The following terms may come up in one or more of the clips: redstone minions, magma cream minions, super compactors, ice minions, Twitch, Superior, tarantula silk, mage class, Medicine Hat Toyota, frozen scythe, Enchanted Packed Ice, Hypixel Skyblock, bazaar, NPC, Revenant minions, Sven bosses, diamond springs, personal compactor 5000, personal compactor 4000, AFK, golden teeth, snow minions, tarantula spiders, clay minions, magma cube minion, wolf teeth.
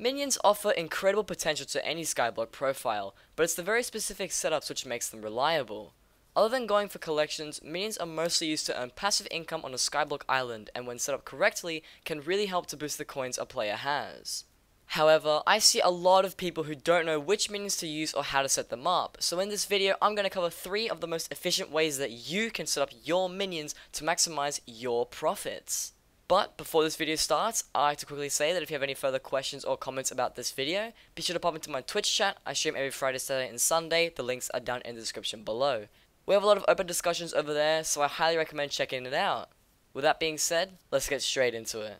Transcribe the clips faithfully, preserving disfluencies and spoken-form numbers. Minions offer incredible potential to any Skyblock profile, but it's the very specific setups which makes them reliable. Other than going for collections, minions are mostly used to earn passive income on a Skyblock island, and when set up correctly, can really help to boost the coins a player has. However, I see a lot of people who don't know which minions to use or how to set them up, so in this video I'm going to cover three of the most efficient ways that you can set up your minions to maximize your profits. But before this video starts, I have to quickly say that if you have any further questions or comments about this video, be sure to pop into my Twitch chat. I stream every Friday, Saturday and Sunday, the links are down in the description below. We have a lot of open discussions over there, so I highly recommend checking it out. With that being said, let's get straight into it.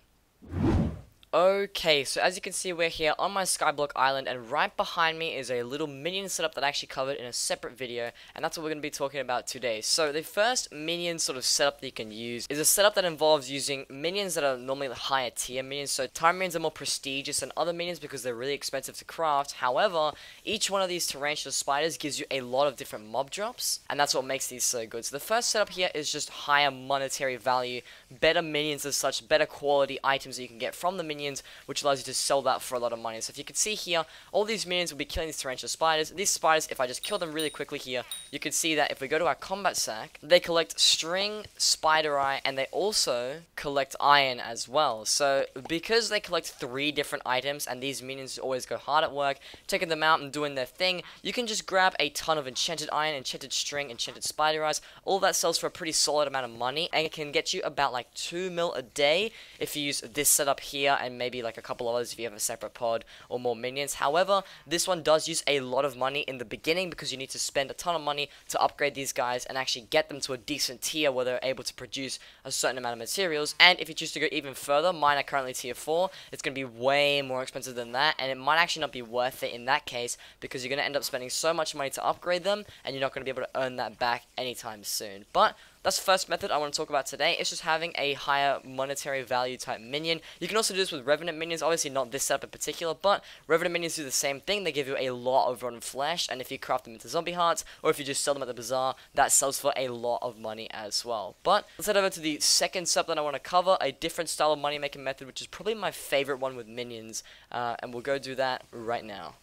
Okay, so as you can see, we're here on my Skyblock island, and right behind me is a little minion setup that I actually covered in a separate video, and that's what we're going to be talking about today. So the first minion sort of setup that you can use is a setup that involves using minions that are normally the higher tier minions. So Tyrant minions are more prestigious than other minions because they're really expensive to craft. However, each one of these tarantula spiders gives you a lot of different mob drops, and that's what makes these so good. So the first setup here is just higher monetary value, better minions as such, better quality items that you can get from the minions, which allows you to sell that for a lot of money. So if you can see here, all these minions will be killing these tarantula spiders. These spiders, if I just kill them really quickly here, you can see that if we go to our combat sack, they collect string, spider eye, and they also collect iron as well. So because they collect three different items, and these minions always go hard at work, taking them out and doing their thing, you can just grab a ton of enchanted iron, enchanted string, enchanted spider eyes. All that sells for a pretty solid amount of money, and it can get you about like two mil a day if you use this setup here, and maybe like a couple others if you have a separate pod or more minions. However, this one does use a lot of money in the beginning because you need to spend a ton of money to upgrade these guys and actually get them to a decent tier where they're able to produce a certain amount of materials. And if you choose to go even further, mine are currently tier four, it's going to be way more expensive than that, and it might actually not be worth it in that case because you're going to end up spending so much money to upgrade them and you're not going to be able to earn that back anytime soon. But that's the first method I want to talk about today. It's just having a higher monetary value type minion. You can also do this with Revenant minions, obviously not this setup in particular, but Revenant minions do the same thing. They give you a lot of rotten flesh, and if you craft them into zombie hearts, or if you just sell them at the bazaar, that sells for a lot of money as well. But let's head over to the second sub that I want to cover, a different style of money making method, which is probably my favorite one with minions, uh, and we'll go do that right now.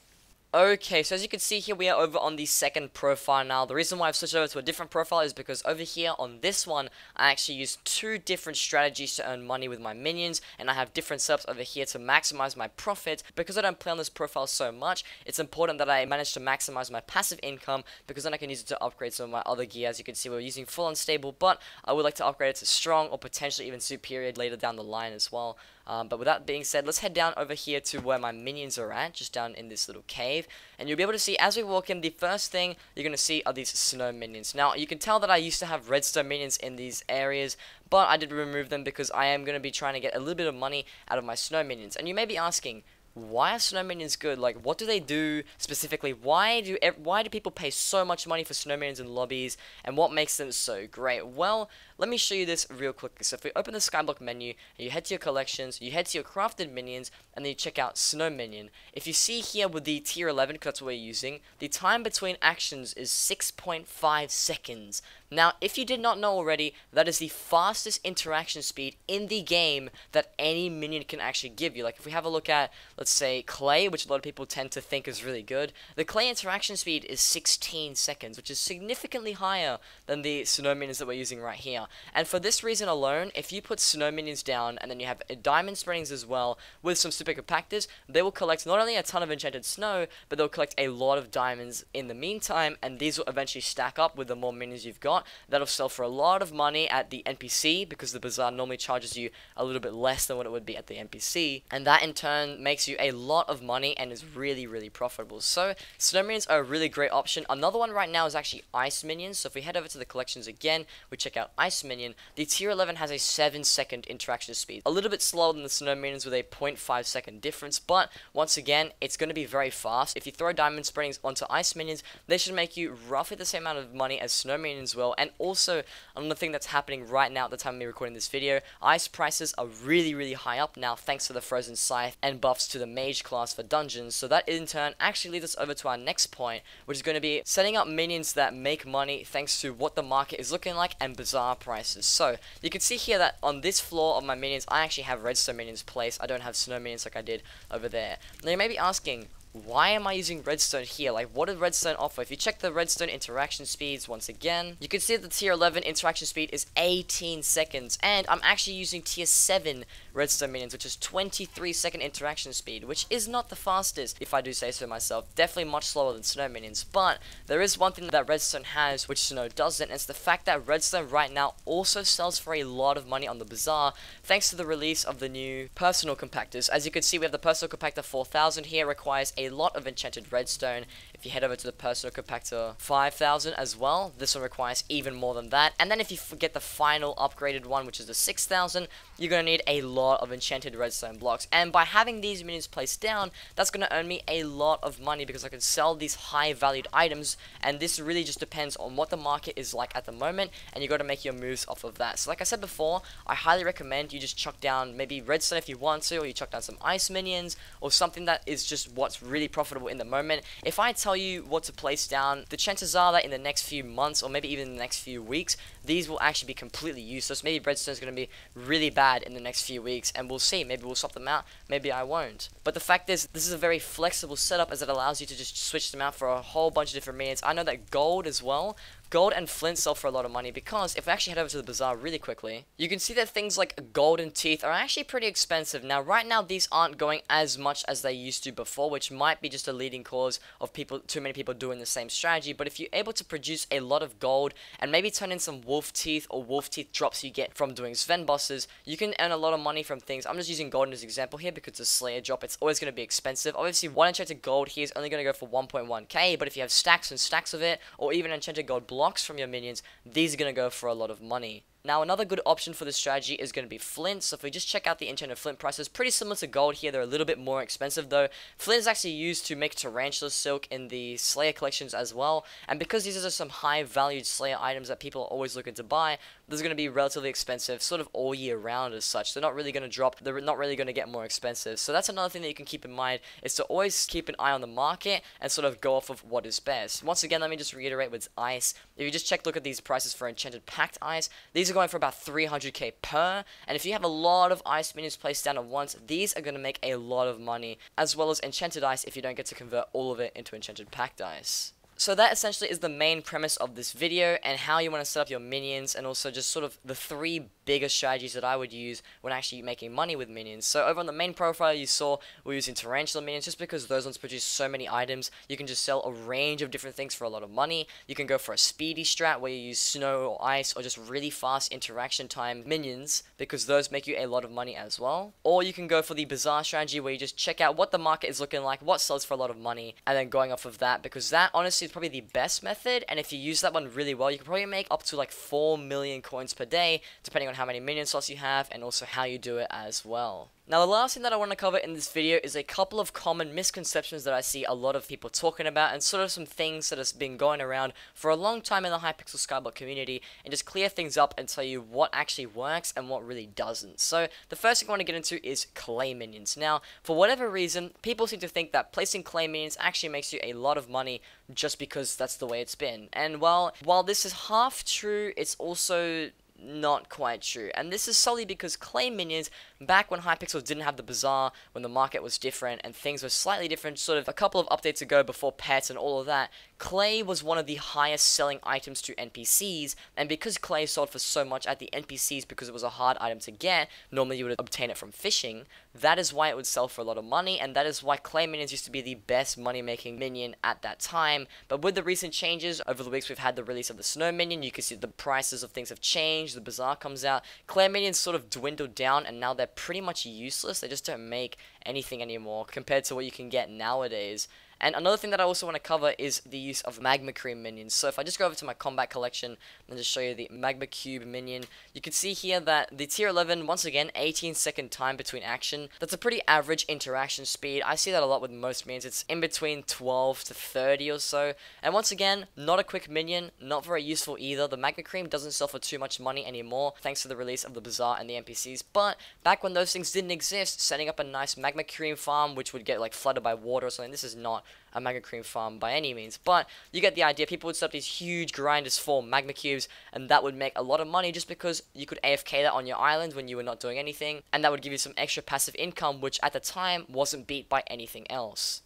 Okay, so as you can see here, we are over on the second profile now. The reason why I've switched over to a different profile is because over here on this one, I actually use two different strategies to earn money with my minions, and I have different setups over here to maximize my profit. Because I don't play on this profile so much, it's important that I manage to maximize my passive income, because then I can use it to upgrade some of my other gear. As you can see, we're using full unstable, but I would like to upgrade it to strong or potentially even superior later down the line as well. Um, but with that being said, let's head down over here to where my minions are at, just down in this little cave. And you'll be able to see as we walk in, the first thing you're going to see are these snow minions. Now, you can tell that I used to have redstone minions in these areas, but I did remove them because I am going to be trying to get a little bit of money out of my snow minions. And you may be asking, why are snow minions good? Like, what do they do specifically? Why do why do people pay so much money for snow minions in lobbies? And what makes them so great? Well, let me show you this real quickly. So if we open the Skyblock menu, and you head to your collections, you head to your crafted minions, and then you check out snow minion. If you see here with the tier eleven, because that's what we're using, the time between actions is six point five seconds. Now, if you did not know already, that is the fastest interaction speed in the game that any minion can actually give you. Like, if we have a look at, let's say, clay, which a lot of people tend to think is really good, the clay interaction speed is sixteen seconds, which is significantly higher than the snow minions that we're using right here. And for this reason alone, if you put snow minions down, and then you have diamond springs as well, with some super compactors, they will collect not only a ton of enchanted snow, but they'll collect a lot of diamonds in the meantime, and these will eventually stack up with the more minions you've got. That'll sell for a lot of money at the N P C, because the bazaar normally charges you a little bit less than what it would be at the N P C, and that in turn makes you a lot of money and is really really profitable. So snow minions are a really great option. Another one right now is actually ice minions. So if we head over to the collections again, we check out ice minion. The tier eleven has a seven second interaction speed, a little bit slower than the snow minions with a zero point five second difference, but once again it's going to be very fast. If you throw diamond springs onto ice minions, they should make you roughly the same amount of money as snow minions will. And also, another thing that's happening right now at the time of me recording this video, ice prices are really, really high up now thanks to the frozen scythe and buffs to the mage class for dungeons. So that in turn actually leads us over to our next point, which is going to be setting up minions that make money thanks to what the market is looking like and bazaar prices. So you can see here that on this floor of my minions, I actually have redstone minions placed. I don't have snow minions like I did over there. Now you may be asking, why am I using redstone here? Like, what did redstone offer? If you check the redstone interaction speeds once again, you can see that the tier eleven interaction speed is eighteen seconds, and I'm actually using tier seven redstone minions, which is twenty-three second interaction speed, which is not the fastest, if I do say so myself. Definitely much slower than snow minions. But there is one thing that redstone has which snow doesn't, and it's the fact that redstone right now also sells for a lot of money on the bazaar, thanks to the release of the new personal compactors. As you can see, we have the personal compactor four thousand here, requires a lot of enchanted redstone. If you head over to the personal compactor five thousand as well, this one requires even more than that. And then if you get the final upgraded one, which is the six thousand, you're going to need a lot of enchanted redstone blocks. And by having these minions placed down, that's going to earn me a lot of money because I can sell these high valued items, and this really just depends on what the market is like at the moment, and you got to make your moves off of that. So like I said before, I highly recommend you just chuck down maybe redstone if you want to, or you chuck down some ice minions or something that is just what's really profitable in the moment. If I tell you what to place down, the chances are that in the next few months or maybe even in the next few weeks, these will actually be completely useless. Maybe redstone is going to be really bad in the next few weeks, and we'll see. Maybe we'll swap them out, maybe I won't. But the fact is, this is a very flexible setup as it allows you to just switch them out for a whole bunch of different minions. I know that gold as well, gold and flint sell for a lot of money, because if we actually head over to the bazaar really quickly, you can see that things like golden teeth are actually pretty expensive. Now, right now, these aren't going as much as they used to before, which might be just a leading cause of people, too many people doing the same strategy. But if you're able to produce a lot of gold and maybe turn in some wolf teeth or wolf teeth drops you get from doing Sven bosses, you can earn a lot of money from things. I'm just using gold as an example here because it's a slayer drop. It's always going to be expensive. Obviously, one enchanted gold here is only going to go for one point one K, but if you have stacks and stacks of it, or even enchanted gold blocks blocks from your minions, these are going to go for a lot of money. Now, another good option for this strategy is going to be flint. So if we just check out the enchanted flint prices, pretty similar to gold here. They're a little bit more expensive though. Flint is actually used to make tarantula silk in the slayer collections as well. And because these are some high valued slayer items that people are always looking to buy, this is going to be relatively expensive sort of all year round as such. They're not really going to drop. They're not really going to get more expensive. So that's another thing that you can keep in mind, is to always keep an eye on the market and sort of go off of what is best. Once again, let me just reiterate with ice. If you just check, look at these prices for enchanted packed ice. These are going for about three hundred K per, and if you have a lot of ice minions placed down at once, these are going to make a lot of money, as well as enchanted ice if you don't get to convert all of it into enchanted packed ice. So that essentially is the main premise of this video, and how you want to set up your minions, and also just sort of the three bigger strategies that I would use when actually making money with minions. So over on the main profile, you saw we're using tarantula minions just because those ones produce so many items. You can just sell a range of different things for a lot of money. You can go for a speedy strat where you use snow or ice or just really fast interaction time minions, because those make you a lot of money as well. Or you can go for the bazaar strategy where you just check out what the market is looking like, what sells for a lot of money, and then going off of that, because that honestly it's probably the best method. And if you use that one really well, you can probably make up to like four million coins per day, depending on how many minion slots you have and also how you do it as well. Now, the last thing that I want to cover in this video is a couple of common misconceptions that I see a lot of people talking about, and sort of some things that has been going around for a long time in the Hypixel Skyblock community, and just clear things up and tell you what actually works and what really doesn't. So the first thing I want to get into is clay minions. Now, for whatever reason, people seem to think that placing clay minions actually makes you a lot of money just because that's the way it's been. And while, while this is half true, it's also not quite true, and this is solely because clay minions, back when Hypixel didn't have the bazaar, when the market was different and things were slightly different, sort of a couple of updates ago before pets and all of that, clay was one of the highest selling items to N P Cs, and because clay sold for so much at the N P Cs because it was a hard item to get, normally you would obtain it from fishing, that is why it would sell for a lot of money, and that is why clay minions used to be the best money making minion at that time. But with the recent changes, over the weeks we've had the release of the snow minion, you can see the prices of things have changed, the bazaar comes out, clay minions sort of dwindled down, and now they're pretty much useless. They just don't make anything anymore compared to what you can get nowadays. And another thing that I also want to cover is the use of magma cream minions. So if I just go over to my combat collection and just show you the magma cube minion, you can see here that the tier eleven, once again, eighteen second time between action. That's a pretty average interaction speed. I see that a lot with most minions. It's in between twelve to thirty or so. And once again, not a quick minion, not very useful either. The magma cream doesn't sell for too much money anymore, thanks to the release of the bazaar and the N P Cs. But back when those things didn't exist, setting up a nice magma magma cream farm, which would get like flooded by water or something. This is not a magma cream farm by any means, but you get the idea. People would set up these huge grinders for magma cubes, and that would make a lot of money just because you could A F K that on your island when you were not doing anything, and that would give you some extra passive income, which at the time wasn't beat by anything else.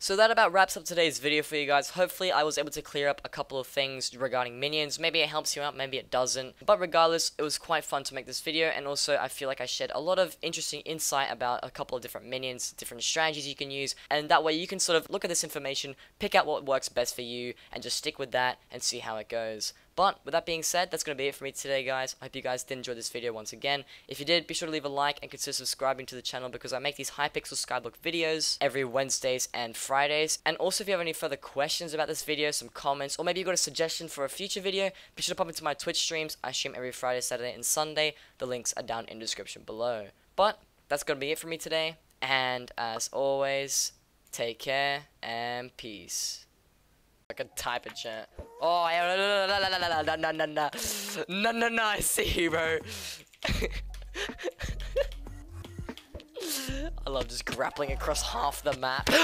So that about wraps up today's video for you guys. Hopefully I was able to clear up a couple of things regarding minions. Maybe it helps you out, maybe it doesn't. But regardless, it was quite fun to make this video, and also I feel like I shared a lot of interesting insight about a couple of different minions, different strategies you can use, and that way you can sort of look at this information, pick out what works best for you, and just stick with that and see how it goes. But with that being said, that's going to be it for me today, guys. I hope you guys did enjoy this video once again. If you did, be sure to leave a like and consider subscribing to the channel, because I make these Hypixel Skyblock videos every Wednesdays and Fridays. And also, if you have any further questions about this video, some comments, or maybe you've got a suggestion for a future video, be sure to pop into my Twitch streams. I stream every Friday, Saturday, and Sunday. The links are down in the description below. But that's going to be it for me today. And as always, take care and peace. I can type in chat. Oh, yeah, no, no, no, no, no, no, no, no, no, no, no, I see you, bro. I love just grappling across half the map.